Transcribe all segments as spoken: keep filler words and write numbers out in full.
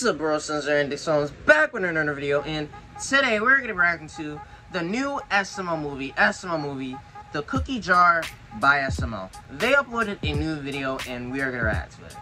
What's up, bro? Sons and Dixons back with another video, and today we're gonna be reacting to the new S M L movie, S M L movie, The Cookie Jar by S M L. They uploaded a new video, and we are gonna react to it.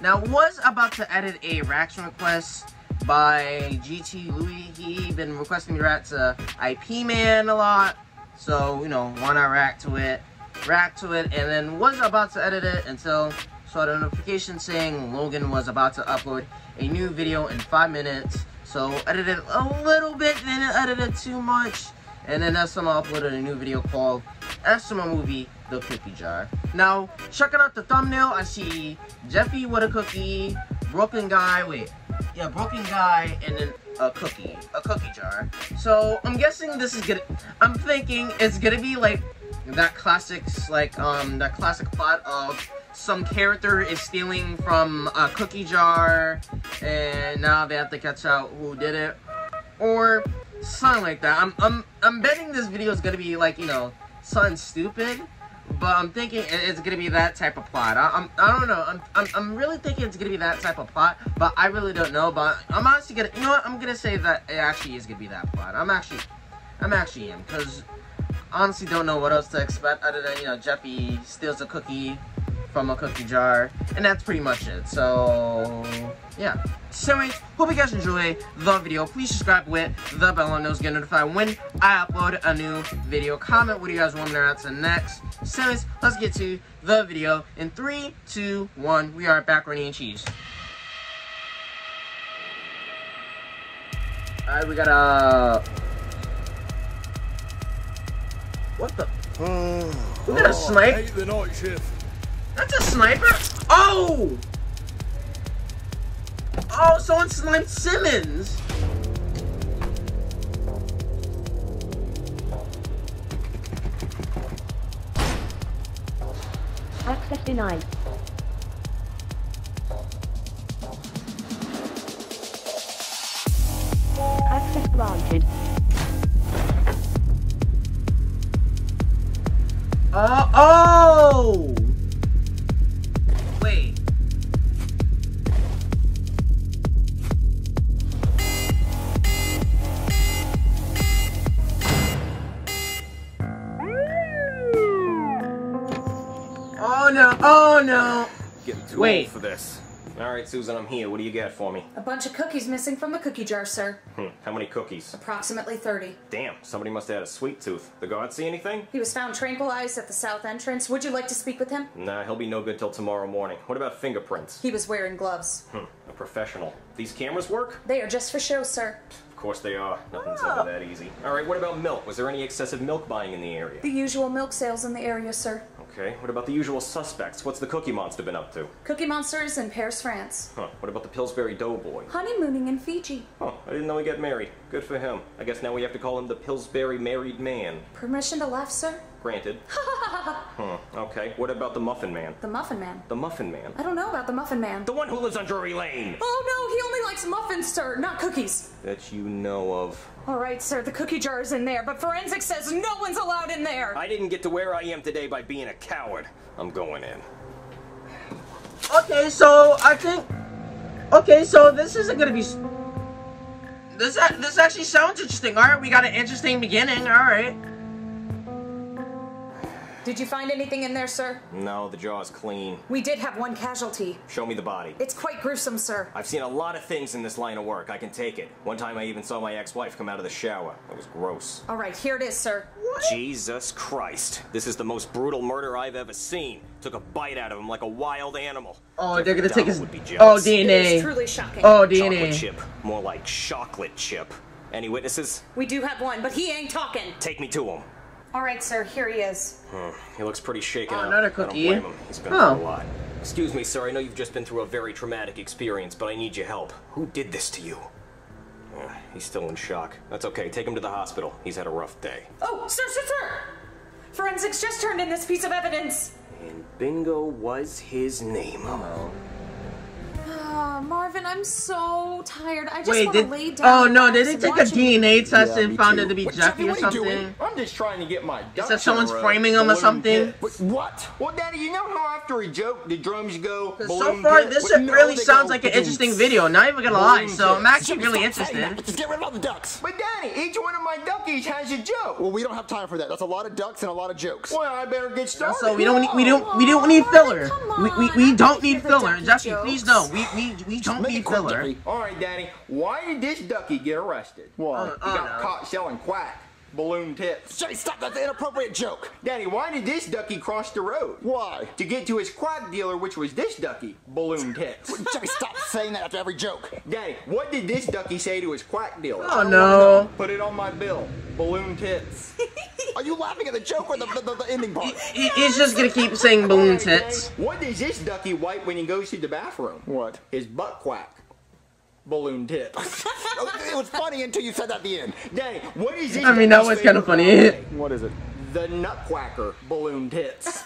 Now, was about to edit a reaction request by G T Louis. He been requesting me to react to I P Man a lot, so you know, why not react to it? React to it, and then was about to edit it until saw the notification saying Logan was about to upload a new video in five minutes, so edited a little bit, then edited too much, and then S M L uploaded a new video called S M L Movie, The Cookie Jar. Now, checking out the thumbnail, I see Jeffy with a cookie, Brooklyn Guy, wait, yeah, Brooklyn Guy, and then a cookie, a cookie jar. So, I'm guessing this is gonna, I'm thinking it's gonna be like that classic, like, um, that classic plot of some character is stealing from a cookie jar, and now they have to catch out who did it, or something like that. I'm, I'm, I'm betting this video is gonna be like, you know, something stupid, but I'm thinking it's gonna be that type of plot. I, I'm, I don't know. I'm, I'm, I'm really thinking it's gonna be that type of plot, but I really don't know. But I'm honestly gonna, you know what? I'm gonna say that it actually is gonna be that plot. I'm actually, I'm actually in, because honestly don't know what else to expect other than, you know, Jeffy steals a cookie from a cookie jar, and that's pretty much it. So yeah, so anyways, hope you guys enjoy the video. Please subscribe with the bell on those, get notified when I upload a new video. Comment what do you guys want me to react to next. So anyways, let's get to the video in three, two, one. We are macaroni and cheese. All right, we got a what the oh, we got a snipe. I hate the night shift. That's a sniper? Oh! Oh, someone sniped Simmons! Access denied. Access granted. Uh, oh! No. Oh no! Getting too Wait. old for this. All right, Susan, I'm here. What do you got for me? A bunch of cookies missing from the cookie jar, sir. Hmm. How many cookies? Approximately thirty. Damn. Somebody must have had a sweet tooth. The guard see anything? He was found tranquilized at the south entrance. Would you like to speak with him? Nah, he'll be no good till tomorrow morning. What about fingerprints? He was wearing gloves. Hmm. A professional. These cameras work? They are just for show, sir. Of course they are. Nothing's oh. ever that easy. All right, what about milk? Was there any excessive milk buying in the area? The usual milk sales in the area, sir. Okay, what about the usual suspects? What's the Cookie Monster been up to? Cookie Monster is in Paris, France. Huh, what about the Pillsbury Doughboy? Honeymooning in Fiji. Oh, I didn't know he got married. Good for him. I guess now we have to call him the Pillsbury Married Man. Permission to laugh, sir? Granted. Huh, okay, what about the Muffin Man? The Muffin Man? The Muffin Man? I don't know about the Muffin Man. The one who lives on Drury Lane! Oh no, he only likes muffins, sir, not cookies. That you know of. All right, sir, the cookie jar is in there, but forensics says no one's allowed in there! I didn't get to where I am today by being a coward. I'm going in. Okay, so I think... Okay, so this isn't gonna be... This, this actually sounds interesting. Alright, we got an interesting beginning, alright. Did you find anything in there, sir? No, the jar is clean. We did have one casualty. Show me the body. It's quite gruesome, sir. I've seen a lot of things in this line of work. I can take it. One time I even saw my ex-wife come out of the shower. That was gross. All right, here it is, sir. What? Jesus Christ. This is the most brutal murder I've ever seen. Took a bite out of him like a wild animal. Oh, they're gonna take his... Oh, D N A. It is truly shocking. Oh, D N A. Chocolate chip. More like chocolate chip. Any witnesses? We do have one, but he ain't talking. Take me to him. All right, sir. Here he is. Hmm. He looks pretty shaken oh, up. Another cookie. I don't blame him. He's been oh. through a lot. Excuse me, sir. I know you've just been through a very traumatic experience, but I need your help. Who did this to you? Uh, he's still in shock. That's okay. Take him to the hospital. He's had a rough day. Oh, sir, sir, sir! Forensics just turned in this piece of evidence. And Bingo was his name. Oh. Uh, Marvin, I'm so tired. I just want to lay down. Oh no, did they take a D N A test yeah, and found it to be Jeffy or something? I'm just trying to get my. Is that someone's framing him or something? What? Well, Daddy, you know how after a joke the drums go. So far, this really sounds like an interesting video. Not even gonna lie. So I'm actually really interested. Just get rid of all the ducks. But Daddy, each one of my duckies has a joke. Well, we don't have time for that. That's a lot of ducks and a lot of jokes. Well, I better get started. So we don't need, we don't, we don't need filler. We we we don't need filler. Jeffy, please no. We we we don't need filler. All right, Daddy. Why did this ducky get arrested? Why? He got caught selling quack balloon tips. Jay, stop! That's an inappropriate joke. Daddy, why did this ducky cross the road? Why? To get to his quack dealer, which was this ducky balloon tips. Jay, stop saying that after every joke. Daddy, what did this ducky say to his quack dealer? Oh no! Put it on my bill, balloon tips. Are you laughing at the joke or the, the, the ending part? He, he's just gonna keep saying balloon tits. What does this ducky wipe when he goes to the bathroom? What? His butt quack. Balloon tits. It was funny until you said that at the end. Daddy, what is this? I mean, that was kind of funny. What is it? The nut quacker balloon tits.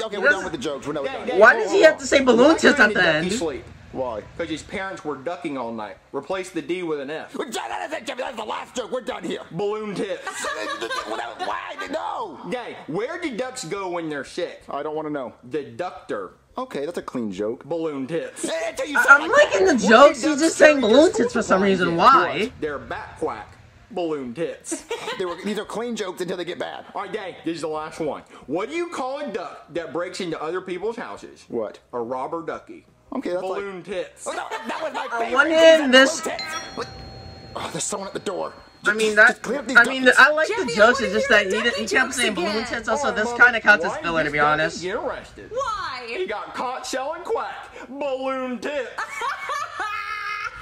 Okay, we're done with the jokes. We're Daddy, done. Daddy, why does he have to say balloon tits at the end? Sleep? Why? Because his parents were ducking all night. Replace the D with an F. That is it, Jeffy. That's the last joke. We're done here. Balloon tits. Why? No. Daddy, where do ducks go when they're sick? I don't want to know. The ductor. Okay, that's a clean joke. Balloon tits. I, I'm liking the jokes. He's just saying balloon tits for some reason. Why? They're back quack. Balloon tits. they were, these are clean jokes until they get bad. All right, Daddy, this is the last one. What do you call a duck that breaks into other people's houses? What? A robber ducky. Okay, that's balloon like... tits. Oh, no, that was my favorite. One hand, this... Oh, there's someone at the door. I mean, that, I mean, the, I like Jeffy, the jokes, it's just that he, he kept saying again. Balloon tits, also, oh, this kind of counts as filler, to be honest. Arrested? Why? He got caught selling quack. Balloon tits.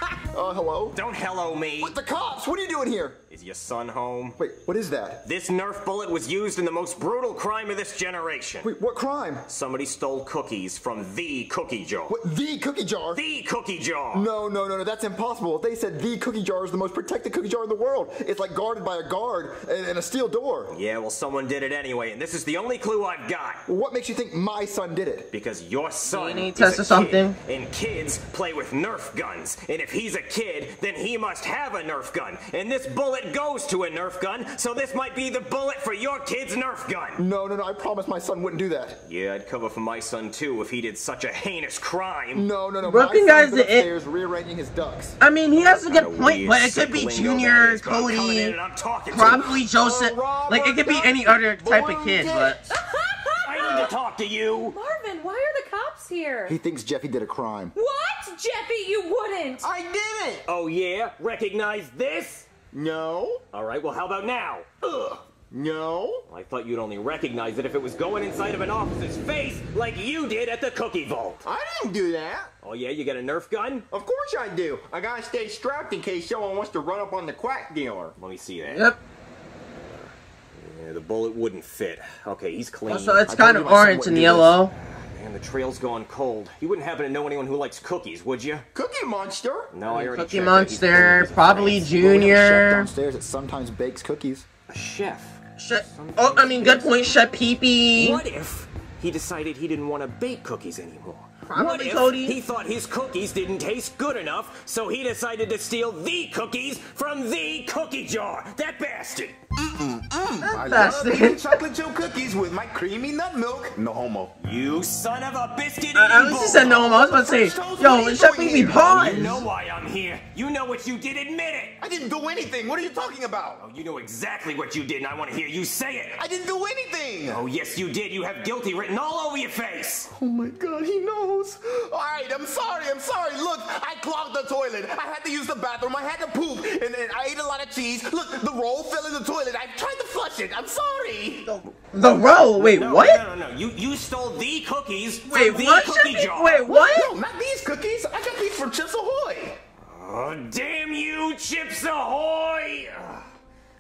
Uh, hello? Don't hello me. What, the cops? What are you doing here? Is your son home? Wait, what is that? This Nerf bullet was used in the most brutal crime of this generation. Wait, what crime? Somebody stole cookies from the cookie jar. What, the cookie jar? The cookie jar! No, no, no, no, that's impossible. They said the cookie jar is the most protected cookie jar in the world. It's like guarded by a guard and, and a steel door. Yeah, well, someone did it anyway, and this is the only clue I've got. What makes you think my son did it? Because your son is a kid, something. And kids play with Nerf guns, and if he's a kid, then he must have a Nerf gun, and this bullet goes to a Nerf gun, so this might be the bullet for your kid's Nerf gun. No, no, no, I promise my son wouldn't do that. Yeah, I'd cover for my son, too, if he did such a heinous crime. No, no, no, Brooklyn Guy's upstairs rearranging his ducks. I mean, he has a good point, but it could be Junior, Cody, probably Joseph, like, it could be any other type of kid, but... I need to talk to you. Marvin, why are the cops here? He thinks Jeffy did a crime. What? Jeffy, you wouldn't. I didn't. Oh, yeah? Recognize this? No. All right, well, how about now? Ugh. No. I thought you'd only recognize it if it was going inside of an officer's face like you did at the cookie vault. I didn't do that. Oh, yeah? You got a Nerf gun? Of course I do. I gotta stay strapped in case someone wants to run up on the quack dealer. Let me see that. Yep. Yeah, the bullet wouldn't fit. Okay, he's clean. Also, it's kind of orange and yellow. Man, the trail's gone cold. You wouldn't happen to know anyone who likes cookies, would you? Cookie Monster? No, I already checked. Cookie Monster, probably Junior. Downstairs, it sometimes bakes cookies. A chef. Chef. Oh, I mean, good point, Chef Pee Pee. What if he decided he didn't want to bake cookies anymore? What if Cody? He thought his cookies didn't taste good enough, so he decided to steal the cookies from the cookie jar. That bastard. Mm-mm. Mm. That I bastard. Love eating chocolate chip cookies with my creamy nut milk. No homo. You son of a biscuit. Uh, I was just saying no homo. I was about to say, yo, Chef Pee Pee, pause. You know why I'm here. You know what you did. Admit it. I didn't do anything. What are you talking about? Oh, you know exactly what you did, and I want to hear you say it. I didn't do anything. Oh, yes, you did. You have guilty written all over your face. Oh, my God. He knows. Alright, I'm sorry, I'm sorry. Look, I clogged the toilet. I had to use the bathroom. I had to poop. And then I ate a lot of cheese. Look, the roll fell in the toilet. I tried to flush it. I'm sorry. The, the roll? Wait, no, what? No, no, no. You, you stole the cookies. Wait, from what? The cookie jar. Wait, what? No, not these cookies. I got these from Chips Ahoy. Oh, damn you, Chips Ahoy. Ugh.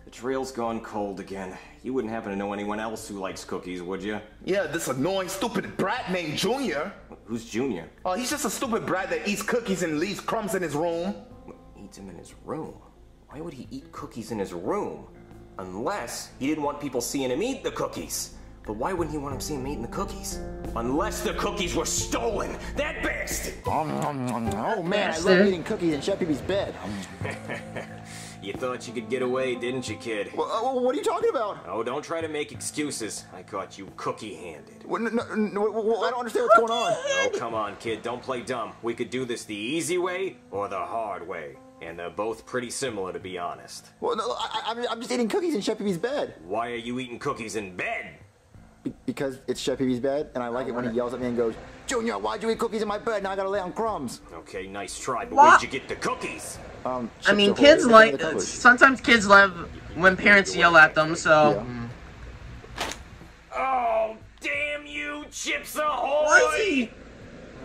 The trail's gone cold again. You wouldn't happen to know anyone else who likes cookies, would you? Yeah, this annoying, stupid brat named Junior. Who's Junior? Oh, uh, he's just a stupid brat that eats cookies and leaves crumbs in his room. Eats them in his room? Why would he eat cookies in his room? Unless he didn't want people seeing him eat the cookies. But why wouldn't he want him seeing me eating the cookies? Unless the cookies were stolen! That bastard! Oh, oh man, I love eating cookies in Chef Pee Pee's bed. You thought you could get away, didn't you, kid? Well, uh, what are you talking about? Oh, don't try to make excuses. I caught you cookie-handed. Well, no, no, no, well, I don't understand what's going on. Oh, come on, kid. Don't play dumb. We could do this the easy way or the hard way. And they're both pretty similar, to be honest. Well, no, I, I'm just eating cookies in Chef Pee Pee's bed. Why are you eating cookies in bed? Be because it's Chef Pee Pee's bed, and I like I it when it. he yells at me and goes, Junior, why'd you eat cookies in my bed? Now I gotta lay on crumbs. Okay, nice try, but what? Where'd you get the cookies? Um, I mean, kids like, uh, sometimes kids love when parents yell at them, so. Yeah. Oh, damn you, Chips Ahoy!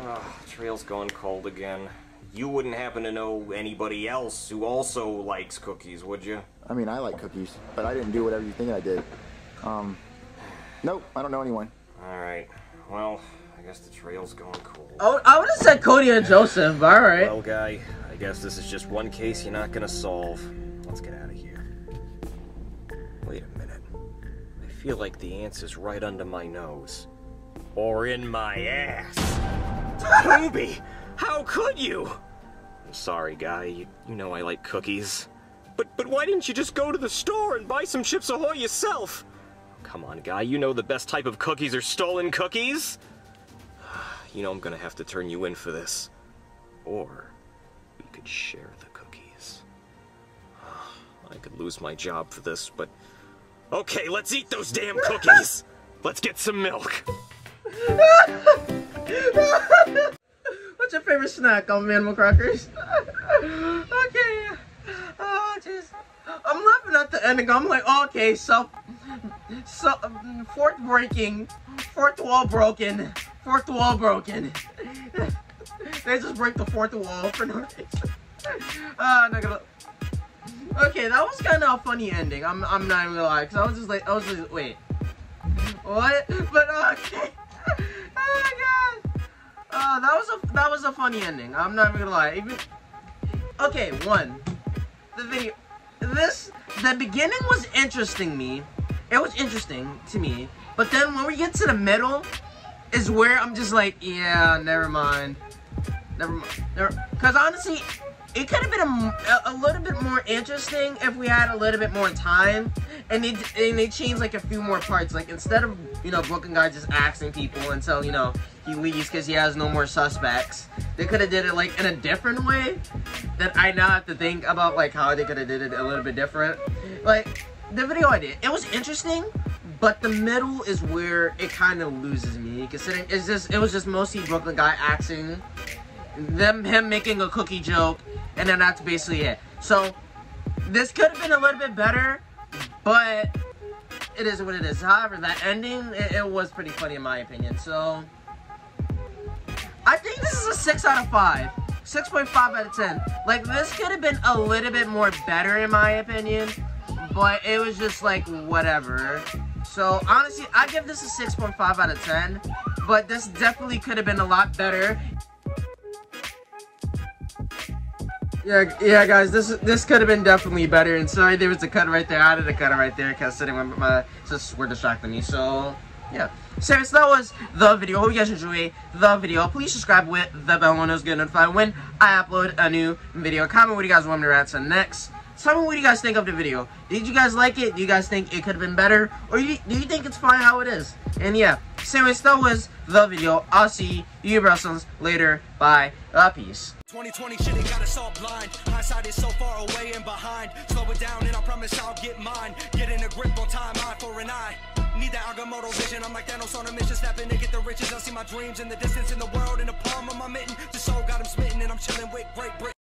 Oh, trail's going cold again. You wouldn't happen to know anybody else who also likes cookies, would you? I mean, I like cookies, but I didn't do whatever you think I did. Um, nope, I don't know anyone. Alright, well, I guess the trail's going cold. Oh, I would've said Cody and Joseph, alright. Well, guy, I guess this is just one case you're not gonna solve. Let's get out of here. Wait a minute. I feel like the answer's right under my nose. Or in my ass. Toby, how could you? I'm sorry, guy. You, you know I like cookies. But, but why didn't you just go to the store and buy some Chips Ahoy yourself? Come on, guy. You know the best type of cookies are stolen cookies. You know I'm gonna have to turn you in for this. Or... could share the cookies. I could lose my job for this, but okay, let's eat those damn cookies. Let's get some milk. What's your favorite snack on animal crackers? Okay. Oh jeez. I'm laughing at the ending. I'm like, oh, okay, so so um, fourth breaking, fourth wall broken, fourth wall broken. They just break the fourth wall for no reason. Uh, not gonna... Okay, that was kind of a funny ending. I'm, I'm not even gonna lie, cause I was just like, I was just wait, what? But uh, okay. Oh my god. Uh, that was a that was a funny ending. I'm not even gonna lie. Even... Okay, one. The video. This the beginning was interesting me. It was interesting to me. But then when we get to the middle, is where I'm just like, yeah, never mind. Never mind. Because honestly, it could have been a, a little bit more interesting if we had a little bit more time. And they, and they changed like a few more parts. Like instead of, you know, Brooklyn Guy just axing people until, you know, he leaves because he has no more suspects. They could have did it like in a different way. That I now have to think about like how they could have did it a little bit different. Like the video I did, it was interesting. But the middle is where it kind of loses me. Considering it's just, it was just mostly Brooklyn Guy axing. Them, him making a cookie joke, and then that's basically it. So, this could have been a little bit better, but it is what it is. However, that ending, it, it was pretty funny in my opinion. So, I think this is a six out of five. six point five out of ten. Like, this could have been a little bit more better in my opinion, but it was just like, whatever. So, honestly, I give this a six point five out of ten, but this definitely could have been a lot better. Yeah, yeah, guys, this this could have been definitely better, and sorry there was a cut right there. I did a cut right there because sitting with my sisters were distracting me. So yeah, serious, that was the video. Hope you guys enjoyed the video. Please subscribe with the bell on those get notified when I upload a new video. Comment what you guys want me to react to next. Tell me what you guys think of the video. Did you guys like it? Do you guys think it could have been better, or you, do you think it's fine how it is? And yeah, serious, that was the video. I'll see you Brussels later. Bye. Uh, peace. twenty twenty shit, it got us all blind. Hindsight is so far away and behind. Slow it down and I promise I'll get mine. Getting a grip on time, eye for an eye. Need that Agamotto vision, I'm like Thanos on a mission. Snapping to get the riches, I see my dreams in the distance. In the world, in the palm of my mitten. The soul got him smitten and I'm chilling with Great Britain.